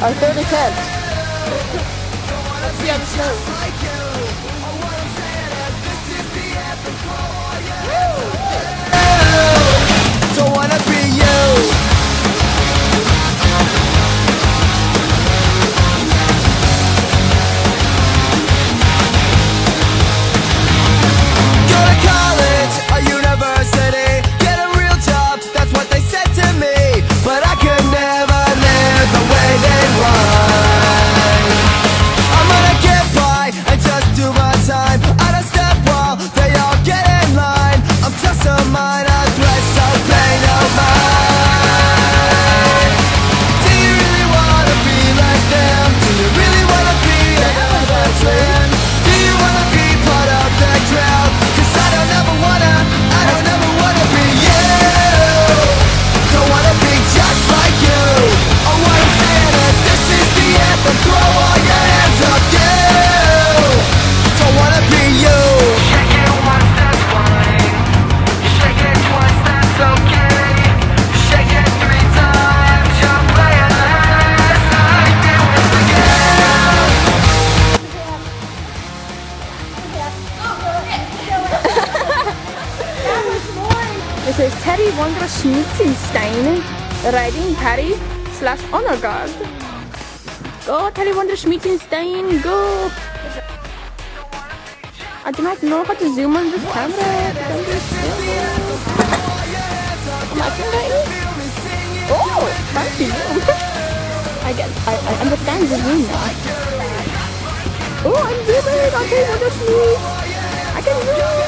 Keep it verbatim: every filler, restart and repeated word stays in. Our third attempt. Let's see how this goes. Don't wanna be you. Go to college, a university, get a real job, that's what they said to me. But I could never live the way they want. I'm gonna get by, I just do my time. I don't step while they all get in line. I'm just a minor threat, so pay no mind. Do you really wanna be like them? Do you really wanna be an average? Do you wanna be part of that crowd? Cause I don't ever wanna, I don't ever wanna be you. Don't wanna be just like you. I wanna say that this is the anthem. Throw all your hands up, you. Don't wanna be you. Shake it once, that's fine. You shake it twice, that's okay. You shake it three times, you're playing us like they were the game. This is Terry Wonderschmiedenstein riding Patty slash Honor Guard. Go Terry Wonderschmiedenstein, go! I do not know how to zoom on this camera. Can you zoom? Am I doing? Oh, it's hard to zoom. I get, I, I understand the zoom now. Oh, I'm zooming. Okay, Wonderschmied. I can zoom.